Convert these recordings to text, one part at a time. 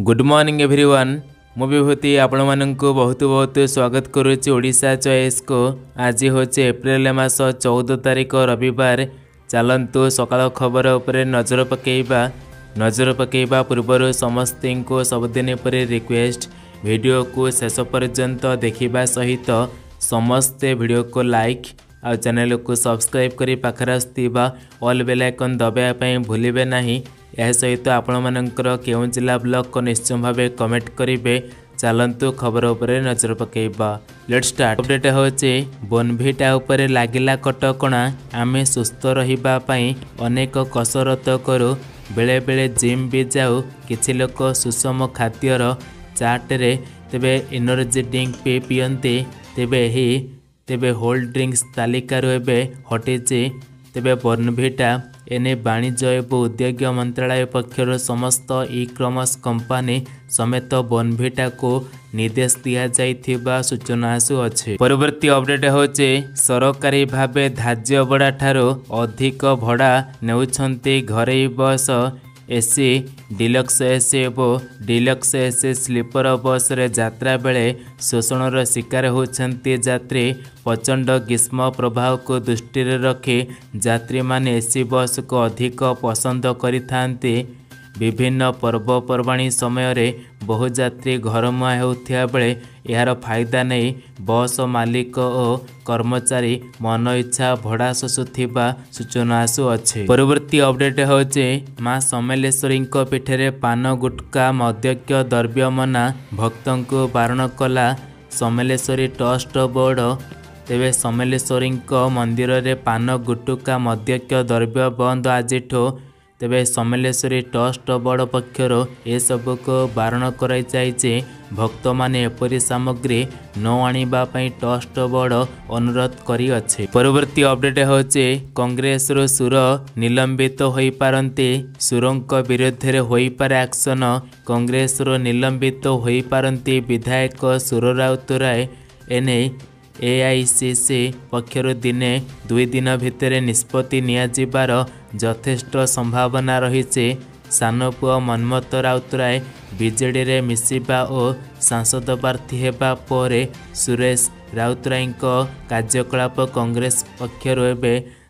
Good morning everyone, मो विभूति आपण मानक बहुत बहुत स्वागत करुच्ची ओडिशा चॉइस को। आज हूँ एप्रिल मास 14 तारीख रविवार। चलतु सकाल खबर उपरे नजर पकेइबा पूर्व समस्त को सबदिन पर रिक्वेस्ट, वीडियो को शेष पर्यंत देखा सहित समस्ते वीडियो को लाइक और चैनल को सब्सक्राइब करी पाखरा स्थिबा ऑल बेल आइकन दबाया भूलिबे नाही। यह सहित आपण मानकर केउं जिला ब्लॉक को निश्चय भावे कमेंट करेंगे। चलतु खबर उपरे नजर पकेइबा। Let's start. अपडेट होचे बोनभिटा उपरे लागिला कटकणा। आमे सुस्थ रहिबा पई अनेक कसरत करू, बेले बेले जिम भी जाऊ। किछि लोक सुषम खाद्यर चाट रे तेबे एनर्जी ड्रिंक पे पियंते, तेबे होल्ड ड्रिंक्स तालिकार हटेचे। तेबे बोर्नभिटा एने वाणिज्य एवं उद्योग मंत्रालय पक्षर समस्त ई कॉमर्स कंपनी समेत बोर्नभिटा को निर्देश दिया जाइथिबा सूचना आसुअे। परवर्ती अपडेट होचे सरकारी भाव धाज्य भड़ा ठारो अधिक भड़ा नेउछंती घरेई बस एसी डिलक्स एसी एवं डिलक्स एसी स्लीपर बस रे यात्रा बेले शोषणर शिकार होती यात्री। प्रचंड ग्रीष्म प्रभाव को दृष्टि रखी यात्री माने एसी बस को अधिक पसंद करिथांती। विभिन्न पर्वपर्वाणी समय रे बहु यात्री घरमुहां होथिया बेले यार फायदा नहीं बस मालिक और कर्मचारी मन इच्छा भड़ा शोषुवा सूचना आसुअे। परवर्ती अपडेट होचे माँ समलेश्वरी पीठे पान गुटका मद्यक्य द्रव्य मना, भक्त को बारण कला समलेश्वरी ट्रस्ट बोर्ड। तेबे समलेश्वरी मंदिर रे पान गुटका मद्यक्य द्रव्य बंद आज। तेबे समलेश्वरी ट्रस्ट बोर्ड पक्षर एसबू को बारण कराइए। भक्त माने एपरी सामग्री न आनिबा पई ट्रस्ट बोर्ड अनुरोध करिअछि। परवर्ती अपडेट होचे कांग्रेस रो सुर निलंबित होई पारंती। सुरंक विरुद्ध रे होई पारे एक्शन। कांग्रेस रो निलंबित होई पारंती विधायक सुर राउतराय। एने एआईसीसी पक्षर दिने 2 दिन भितर निष्पत्ति नियाजिबार जथेष्ट संभावना रही। सानपुआ मनमत राउतराय बीजेडी रे मिसिबा और सांसद प्रार्थी हेबा पर सुरेश राउतराय कार्यकलाप कांग्रेस पक्षर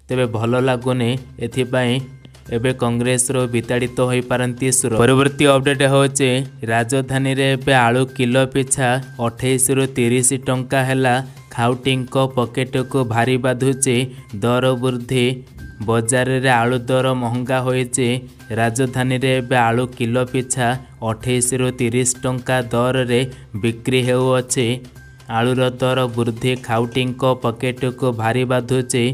तेबे भल लगुनि। एथिपाई एबे कांग्रेस रो विताड़ित तो होई पारंती सुर। परवर्ती अपडेट होचे राजधानी रे एबे आलू किलो पिछा 28 ରୁ 30 टंका हैला। खाउटिंग पकेट को भारी बाधुचे दर वृद्धि। बजार रे आलू दर महंगा होइचे। राजधानी रे एबे आलू किलो पिछा 28 ରୁ 30 टंका दर रे बिक्री हेउअे। आलूर दर वृद्धि खाउटिंग पकेट को भारी बाधुचे।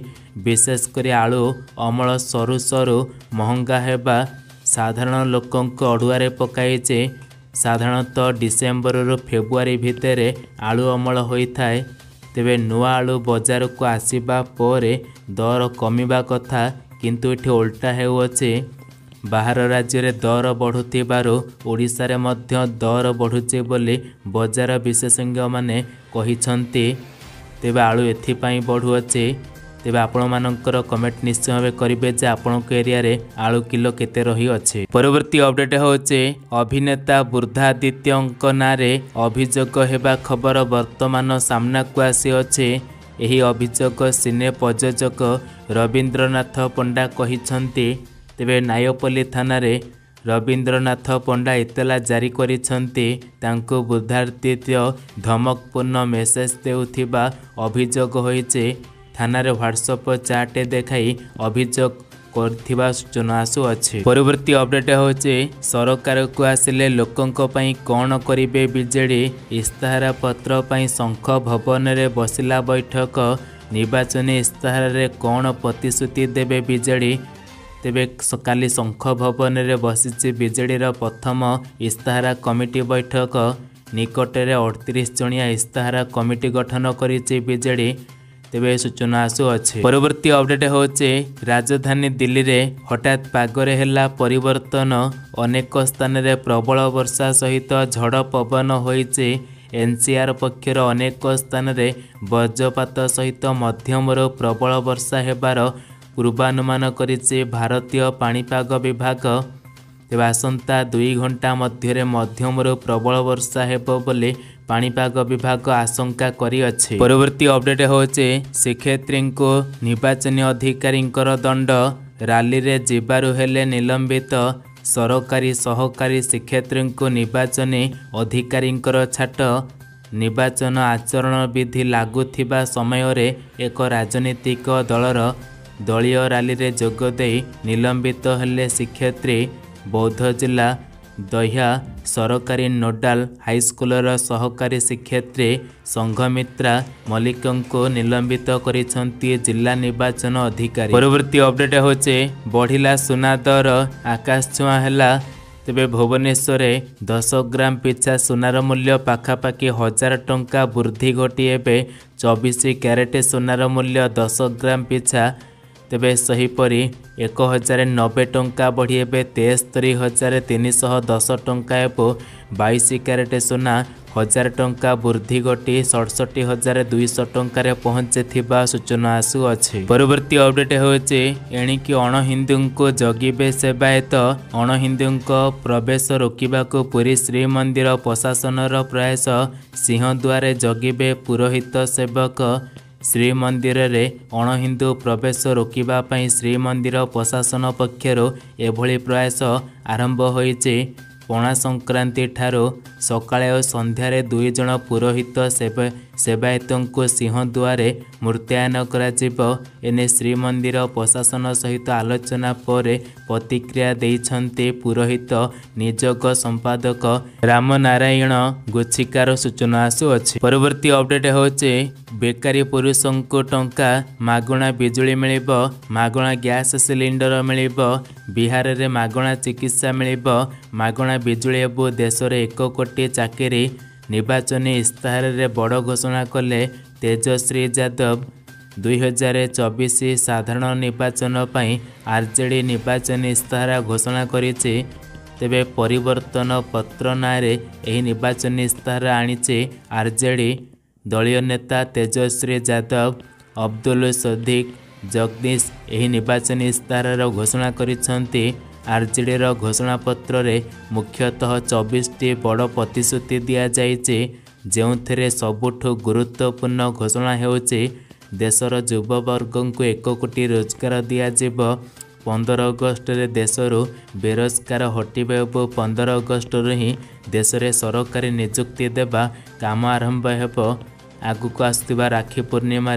विशेषकर आलू अमल सरु सरु महंगा हेबा साधारण लोकंक अडुआरे पकाइचे। साधारणतः डिसेम्बर रु फेब्रुआरी भितर आलू अमल होइथाए। तेबे नुआ आलू बाजार को आसीबा परे दर कमिबा कथा, किंतु एठी उल्टा हेउअे। बाहर राज्य रे दर बढ़ुथिबारो ओडिसा रे मध्य दर बढ़ुचे बोली बाजार विशेषज्ञ माने कहिसंती। तेबे आलू एथिपाई बढ़ुअे। तेबे आपण मानकर कमेंट निश्चय भाव करेंगे जे आपण एरिया रे आलू किलो केते रही अछि। परवर्ती अपडेट होचे अभिनेता बुर्धादित्य ना रे अभियोग हेबा खबर वर्तमान सामना को आसी अछि। एही अभियोग सिने प्रयोजक रवींद्रनाथ पंडा कहिसंती। तेबे नायपल्ली थाना रे रवींद्रनाथ पंडा इतला जारी करिसंती। तांको बुर्धादित्य धमकपूर्ण मेसेज देउथिबा अभियोग होइचे। थाना रे व्हाट्सएप चैट देखाई अभियोग करथिबा सूचना आसुअे। परवर्ती अपडेट होचे सरकार को आसिले लोकंक पई कोन करिवे बीजेडी। इस्ताहार पत्र पई संख भवन रे बसिला बैठक। निर्वाचन इस्ताहार रे कोन प्रतिश्रुति देबे बीजेडी। तेबे सकाली संख भवन रे बसिछि बीजेडी रो प्रथम इस्ताहार कमिटी बैठक। निकटे रे 38 जणिया इस्ताहार कमिटी गठन करिछि बीजेडी। तेबे सूचना आसुअे। परवर्ती अपडेट होचे राजधानी दिल्ली रे हठात पागरे हेला परिवर्तन। अनेक स्थान रे प्रबल वर्षा सहित झड़ पवन होइचे। एनसीआर पक्षर अनेक स्थान रे वज्रपात सहित मध्यम रो प्रबल वर्षा हेबार पूर्वानुमान करिचे भारतीय पाणीपाग विभाग। तेज आसंता दुई घंटा मध्य मध्यम प्रबल वर्षा होबले पानीपाग विभाग आशंका करअे। परवर्ती अपडेट होचे श्रीक्षेत्री को निर्वाचन अधिकारी दंड रैली रे जीवारु हेले निलंबित। सरकारी सहकारी श्रीक्षेत्री को निर्वाचन अधिकारी छाट। निर्वाचन आचरण विधि लागू थिबा समय रे एक राजनीतिक दलर दलीय रैली रे जोगदे निलंबित हेले श्रीक्षेत्री। बौद्ध जिला दह्या सरकारी नोडाल हाईस्कूलर सहकारी शिक्षयित्री संघमित्रा मल्लिक को निलंबित करिसंती जिला निर्वाचन अधिकारी। परवर्ती अपडेट होचे बढ़िला सुना दर आकाश छुआ है। तेबे भुवनेश्वर 10 ग्राम पिछा सुनार मूल्य पाखापाखि 1000 टंका वृद्धि घटी एबे 24 क्यारेट सुनार मूल्य 10 ग्राम पिछा तेबे सहीपरी 1090 टंका बढ़ी एवं 73,310 टंका एवं 22 क्यारेट सोना 1000 टंका वृद्धि घटी 67,200 टंकार पहुंचे सूचना आसुअे। परवर्ती अपडेट होचे एणिकी अणहिंदू को जगिबे सेवायत। अणहिंदू प्रवेश रोकने को पुरी श्रीमंदिर प्रशासन प्रयास। सिंहद्वारे जगिबे पुरोहित सेवक। श्रीमंदिर रे अणहिंदू प्रवेश रोकिबा पई श्रीमंदिर प्रशासन पक्षरु एभली प्रयास आरंभ होईचे। पणा संक्रांति ठारो सकाळे ओ संध्यारे 2 जण पुरोहित सेवायतंकु सिंहद्वारे मूर्त्यायन कराजिबो। एने श्रीमंदिर प्रशासन सहित आलोचना पर प्रतिक्रिया दैछन्ते पुरोहित निजक संपादक रामनारायण गोछिकार सूचना आसुअे। परवर्ती अपडेट होचे बेकारी पुरुषंकु टंका मागणा बिजुली मिलिबो। मागणा गैस सिलिंडर मिलिबो। बिहार रे मागणा चिकित्सा मिलिबो। मागणा बिजुली एवं देश रे 1 कोटी चाकरी। निर्वाचनी इस्ताहार रे बड़ घोषणा कले तेजश्री यादव। 2024 साधारण निर्वाचन पई आरजेडी निर्वाचनी इस्ताहार घोषणा करिछि। तेबे परिवर्तन पत्र नारे एही निर्वाचनी इस्ताहार आनिछि आरजेडी। दलीय नेता तेजश्री यादव अब्दुल सदीक जगदीश एही निर्वाचनी इस्ताहार घोषणा करिसंती। आरजेडीर घोषणापत्र रे मुख्यतः 24टी बड़ प्रतिश्रुति दिया जाइचे। जेउथिरे सबुठु गुरुत्वपूर्ण घोषणा हेउचे देशर युववर्गंकु 1 कोटी रोजगार दियाजिब। 15 अगस्ट रे देशरु बेरोजगार हटिबा एवं 15 अगस्ट रु ही देश रे सरकारी नियुक्ति देबा काम आरंभ हेबो। आगुक आसुवा राखी पूर्णिम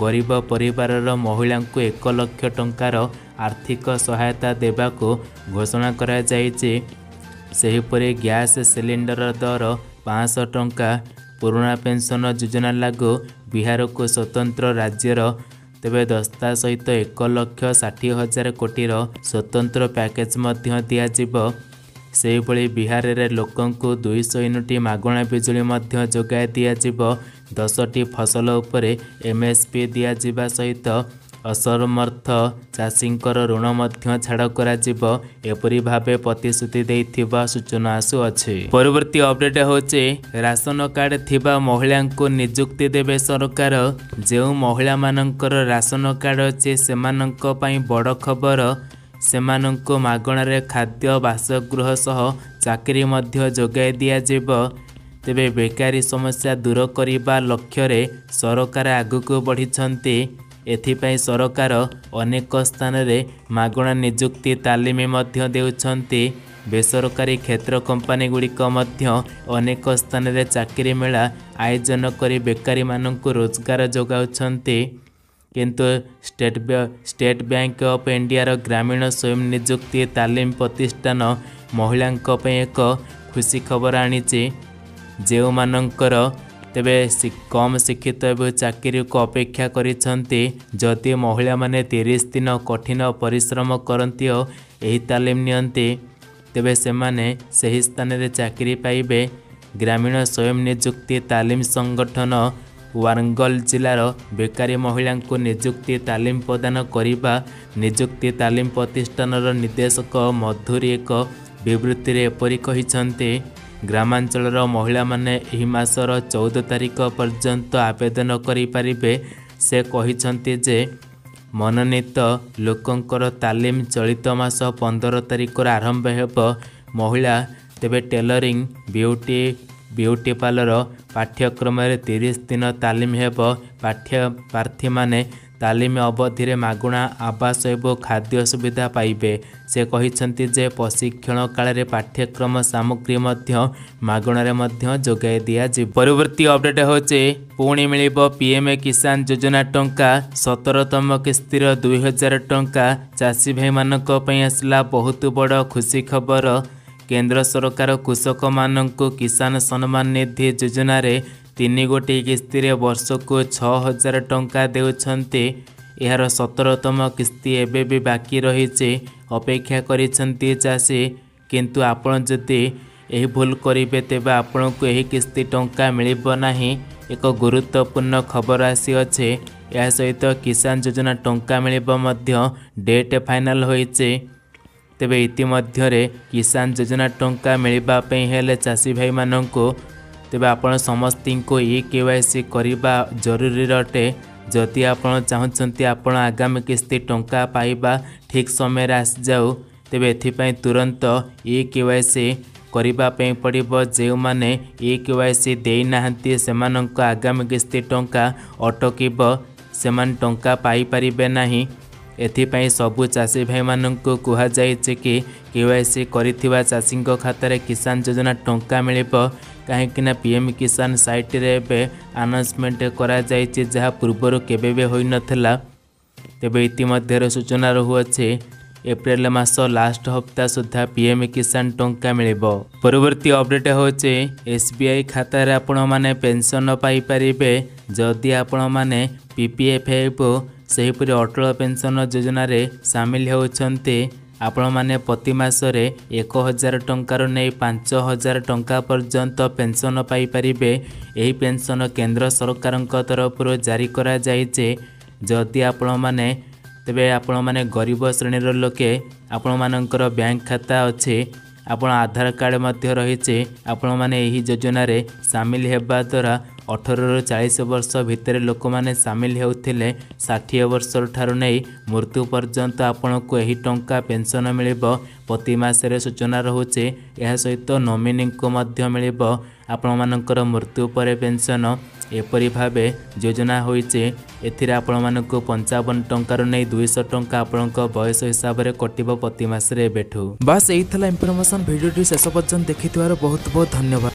गरीब परिवारर महिलांकु 1 लक्ष टंकार आर्थिक सहायता देबा को घोषणा करा जाइचे। सेहिपरि गैस सिलिंडर दर 500 टंका। पुराना पेंशन योजना लागू। बिहार को स्वतंत्र राज्यर तेबे दस्ता सहित 1,60,000 कोटी स्वतंत्र पैकेज मध्य दियाजिब। से भली बिहार रे लोकंकु 200 यूनिट मागणा बिजुली मध्य जोगाय दियाजिब। 10टी फसल उपरे एमएसपी दियाजिबा सहित असमर्थ चाषींकर ऋण मध्य छाड़ कराजिब एपरि भाबे प्रतिश्रुति देइथिबा सूचना आसुअे। परवर्ती अपडेट होचे राशन कार्ड थिबा महिलांकु नियुक्ति देबे सरकार। जेउ महिला मानंकर राशन कार्ड अछि सेमानंक पई बड़ खबर। सेमानंकु मागणारे खाद्य बासगृह सह चाकरी मध्य जोगाय दियाजिब। तेबे बेकारी समस्या दूर करबा लक्ष्य रे सरकार आगुकु बढ़िछन्ती। एथिपाई सरकार अनेक स्थान रे मागणा नियुक्ति तालिम मध्य देउछन्ती। बेसरकारी क्षेत्र कंपनी गुड़िक मध्य अनेक स्थान रे चाकरी मेला आयोजन करी बेकारी मानंकु रोजगार जोगाउछन्ती। किंतु स्टेट बैंक ऑफ इंडिया रो ग्रामीण स्वयं नियुक्ति तालिम प्रतिष्ठान महिलांक पई एक खुशी खबर आनिछि। जेउ मानंकर तेबे कम शिक्षित एवं चाकरी को अपेक्षा करिसंती जति महिला माने 30 दिन कठिन परिश्रम करती और यही तालीम नियंती तेबे सेमाने सही स्थान रे चाकरी पाइबे। ग्रामीण स्वयं नियुक्ति तालीम संगठन वारंगल जिलार बेकारी महिला को नियुक्ति तालीम प्रदान करने नियुक्ति तालीम प्रतिष्ठान निदेशक मधुरी एक विवृत्ति रे एपरि कहिसंती। ग्रामांचल महिला माने एही मासर 14 तारीख पर्यंत आवेदन करि परिबे। से कहिसंती जे मनोनीत लोकंकर तालीम चलित मास 15 तारिखर आरंभ हेब। महिला तेबे टेलरिंग ब्यूटी पार्लर पाठ्यक्रम 30 दिन तालीम हेब। पाठ्यप्रार्थी माने तालीम अवधि मगुणा आवास एवं खाद्य सुविधा पाइबे। से कहिसंती जे प्रशिक्षण काल पाठ्यक्रम सामग्री मगणारे जोगाई दिया। परवर्ती अपडेट होचे पुणी मिलिब पीएम किसान योजना टंका 17तम किस्तिर 2000 टंका। चाषी भाई मानक पय आसला बहुत बड़ खुशी खबर। केंद्र सरकार कृषक मानक किसान सम्मान निधि योजना रे 3 गोटी किस्ती वर्ष को 6000 टंका देउछन्ते। यार 17तम किस्ती एबे भी बाकी रहीचे। अपेक्षा करिसन्ते चासी, किंतु आपण जति एही भूल करिबे तेबे आपण को एही किस्ती टंका मिलिबो नाही। एक गुरुत्वपूर्ण खबर आसी अछि। या सहित किसान योजना टंका मिलिबो मध्य डेट फाइनल होइचे। तेबे इतिमध्यरे किसान योजना टंका मिलिबा पई हेले चासी भाई माननको तेबे आपण समस्ती को KYC करवा जरूरी अटे। जदि आपण चाहते आपण आगामी किस्ती टंका पाइबा ठीक समय आस जाऊ तेबे एथिपई तुरंत KYC करवा पड़ो। जो मैंने KYC देई नाहंती सेमानक आगामी किस्ती टंका अटकिबो, सेमान टंका पाई परिबे नाही। एथिपई सबु चाषी भाई माननको कुहा जाइछे कि KYC करिथिबा चाषी खातार किसान योजना टंका मिलिबो। कहीं पीएम किसान साइट रे अनाउंसमेंट करा जायछि जहाँ पूर्वर केबे भी होई नथिला। तेबे इतिमध्यरे सूचना रहुअछि एप्रिल मास लास्ट हफ्ता सुधा पीएम किसान टंका मिलिबो। परवर्ती अपडेट होछि SBI खातार आपण माने पेंशन पाई परिबे। जदि आपण माने PPF हेबो सेहिपरि अटल पेंशन योजना रे शामिल होउछन्ते। आपण माने प्रति मासरे 1000 टंकार नै 5000 टंका पर्यंत पेंशन पाई परिबे। एही पेंशन केंद्र सरकारक तरफर जारी करा जायचे। जदि आपण माने तेबे आपण माने गरीब श्रेणीर लोके आपण मानकर बैंक खाता अछि, आपण आधार कार्ड मध्ये रहिचे, आपण माने एही योजना रे शामिल हेबा द्वारा 18 ରୁ 40 वर्ष भितर लोक माने सामिल होउथिले 60 वर्ष ठारू नै मृत्यु पर्यंत आपण को एही टंका पेंशन मिलिबो। प्रति मासरे सूचना रहुचे। यह सहित नॉमिनी को मध्य मिलिबो। आपण मानकर मृत्यु परे पेंशन एपरि भाबे योजना होइचे। एथिरा आपण मानक 55 टंका रो नै 200 टंका आपणक बयस हिसाब रे कटिबो प्रति मासरे बेठू। बस एही थला इन्फॉर्मेशन। वीडियो शेष पर्यंत देखितवार बहुत बहुत धन्यवाद।